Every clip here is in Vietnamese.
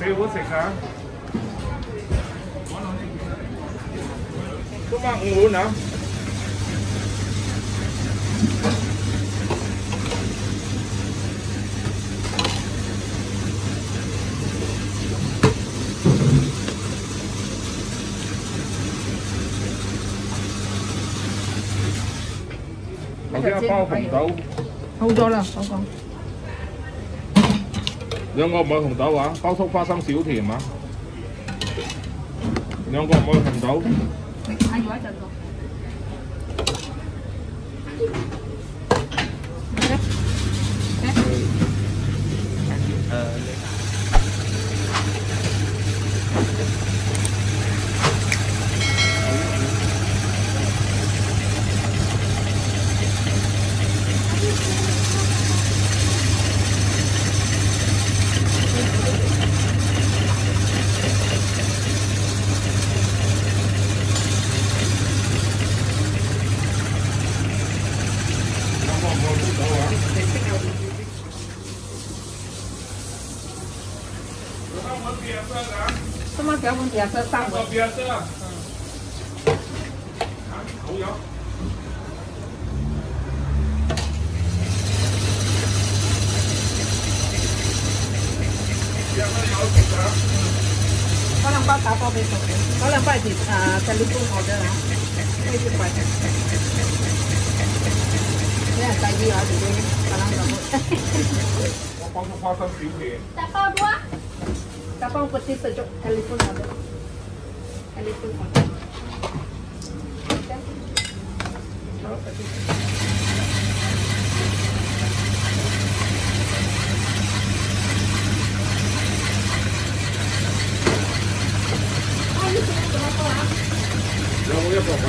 你好食啊！今晚5碗啊！頭先一包紅豆，好咗啦，我講。 兩個唔係紅豆啊，包粟花生少甜啊。兩個唔係紅豆。嗌咗一陣biasa lah. Hah, tahu ya. Biasa yang harus kita. Kau nampak tak apa besok? Kau nampak di telefon order lah. Ini cepat. Ya, tadi ada ini. Kalau kamu. Apa tu pasang sini? Tapau dua. Tapau peti sejuk telefon order. Telefon order. Tapau peti. Ayuh, berapa lah? Jauh ya, berapa?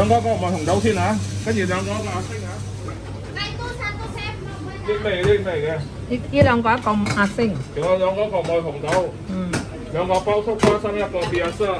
Con có một thằng đấu xin hả? Cái gì đang có mà xin hả? Đây tôi sang tôi xem. Đi về kìa. Đi đang có còn à xin. Chứ đang có còn một thằng đấu. Đang có bao sốc qua sang là còn biasa.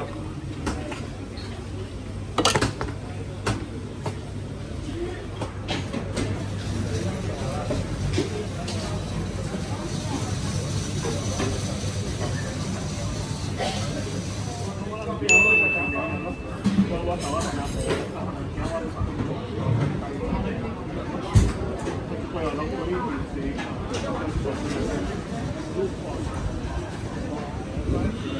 Thank you.